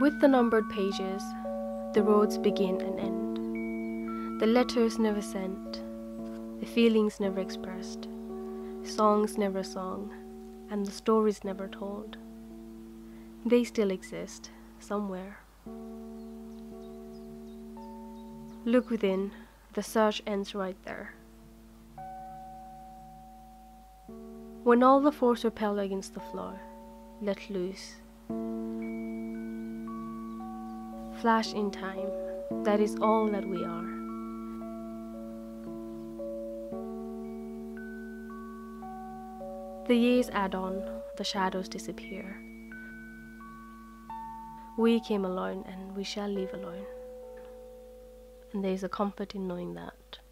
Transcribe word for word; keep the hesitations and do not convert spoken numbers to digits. With the numbered pages, the roads begin and end. The letters never sent, the feelings never expressed, songs never sung, and the stories never told. They still exist somewhere. Look within, the search ends right there. When all the force repel against the floor, let loose. Flash in time, that is all that we are. The years add on, the shadows disappear. We came alone and we shall leave alone. And there is a comfort in knowing that.